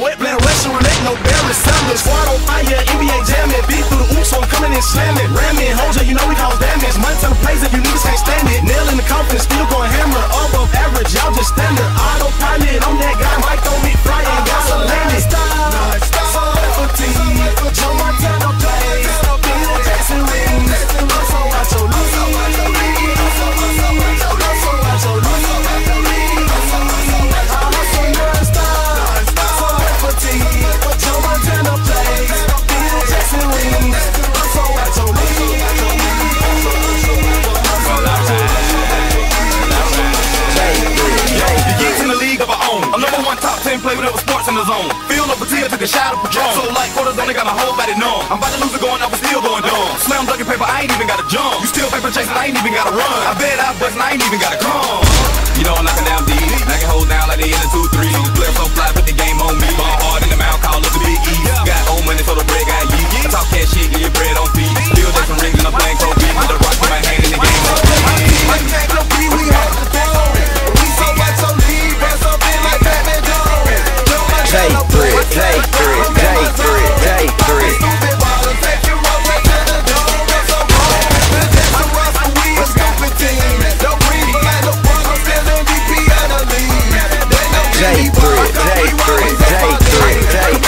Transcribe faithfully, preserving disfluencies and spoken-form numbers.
Wet blend, Russian roulette, no Barry Sanders. Squad on fire, N B A jamming. Beat through the oops, so I'm coming and slamming. Ramming, Hoja, you know we cause damage. Money time plays if you niggas can't stand it. Nail in the coffin, still gon' hammer. Above average, y'all just standard. Autopilot, I'm that guy. Mike don't be frying, got a landing. Stop, stop, stop, show my time to play. Jackson Wings, so watch your lead. Play whatever sports in the zone. Feel no fatigue, took a shot of Padron. So light quarters only got my whole body numb. I'm about to lose it going up, but still going dumb. Slam dunking paper, I ain't even got a jump. You still paper chasing, I ain't even got to run. I bet I bust and I ain't even got to come. You know I'm knocking down D, I can hold down like the end of two three. Flare so fly, put the game on me. Ball hard in the mouth, call up the Big E. Got old money, so the bread got ye. I talk cash shit, get your bread on feet. Still Jackson Riggs and I'm playing Kobe. Put the rock in my hand in the game on me. I'm back on B, we have the ball. We so much on D, rest up in like Batman Jones. Day three, day three, day three, day three. Stupid ballers, take your road right to the door. That's a roll. The Jackson Russell, we a stupid team. Don't breathe like the world, I'm still M V P of the league. They know me, but I'm gonna be right. Day three, day three, day three, day three.